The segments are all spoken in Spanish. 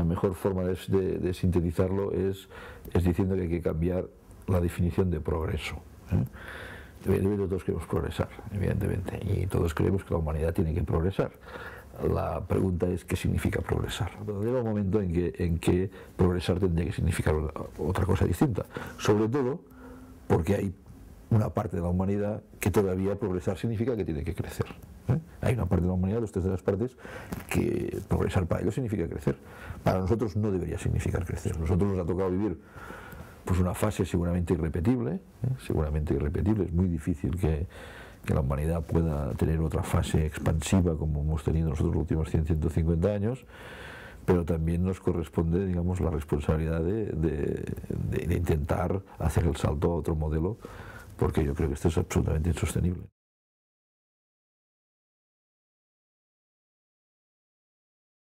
la mejor forma de sintetizarlo es diciendo que hay que cambiar la definición de progreso, ¿eh? Todos queremos progresar, evidentemente, y todos creemos que la humanidad tiene que progresar. La pregunta es qué significa progresar. Llega un momento en que progresar tendría que significar otra cosa distinta, sobre todo porque hay una parte de la humanidad que todavía progresar significa que tiene que crecer, ¿eh? Hay una parte de la humanidad, dos terceras partes, que progresar para ellos significa crecer. Para nosotros no debería significar crecer. Nosotros nos ha tocado vivir pues una fase seguramente irrepetible, ¿eh? Seguramente irrepetible. Es muy difícil que la humanidad pueda tener otra fase expansiva como hemos tenido nosotros los últimos 100, 150 años, pero también nos corresponde, digamos, la responsabilidad de intentar hacer el salto a otro modelo, porque yo creo que esto es absolutamente insostenible.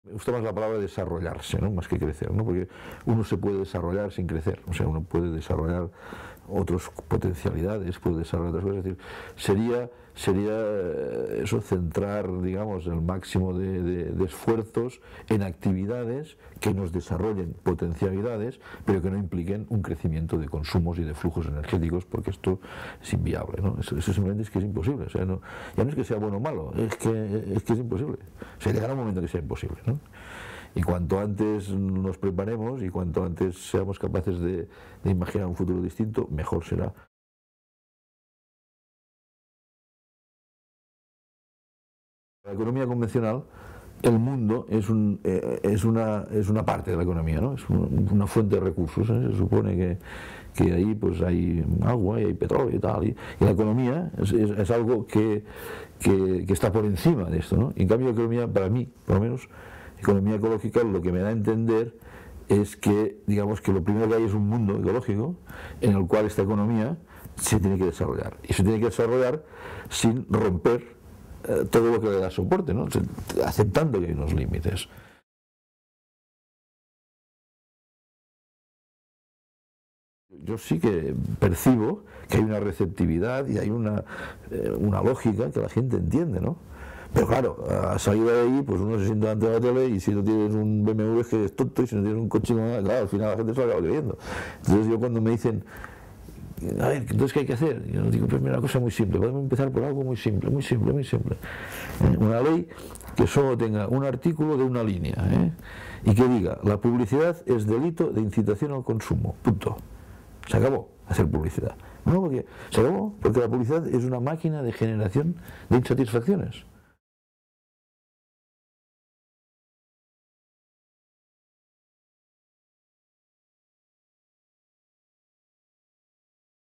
Me gusta más la palabra desarrollarse, ¿no?, más que crecer, ¿no?, porque uno se puede desarrollar sin crecer, o sea, uno puede desarrollar otras potencialidades, puede desarrollar otras cosas. Es decir, sería eso, centrar, digamos, el máximo de esfuerzos en actividades que nos desarrollen potencialidades, pero que no impliquen un crecimiento de consumos y de flujos energéticos, porque esto es inviable, ¿no? Eso simplemente es que es imposible, o sea, no, ya no es que sea bueno o malo, es que es imposible. O sea, llegará un momento que sea imposible, ¿no? Y cuanto antes nos preparemos y cuanto antes seamos capaces de imaginar un futuro distinto, mejor será. La economía convencional, el mundo es una parte de la economía, ¿no? Es una fuente de recursos, ¿eh? Se supone que ahí pues hay agua y hay petróleo y tal, y la economía es algo que está por encima de esto, ¿no? En cambio la economía, para mí, por lo menos, economía ecológica, lo que me da a entender es que, digamos, que lo primero que hay es un mundo ecológico en el cual esta economía se tiene que desarrollar, y se tiene que desarrollar sin romper todo lo que le da soporte, ¿no?, aceptando que hay unos límites. Yo sí que percibo que hay una receptividad y hay una lógica que la gente entiende, ¿no? Pero claro, a salir de ahí, pues uno se sienta ante la tele y si no tienes un BMW es que eres tonto, y si no tienes un coche, claro, al final la gente se lo acaba creyendo. Entonces yo, cuando me dicen, a ver, entonces ¿qué hay que hacer?, yo digo, pues mira, una cosa muy simple, podemos empezar por algo muy simple, muy simple, muy simple. Una ley que solo tenga un artículo de una línea, ¿eh?, y que diga, la publicidad es delito de incitación al consumo, punto. Se acabó hacer publicidad. No, porque se acabó, porque la publicidad es una máquina de generación de insatisfacciones.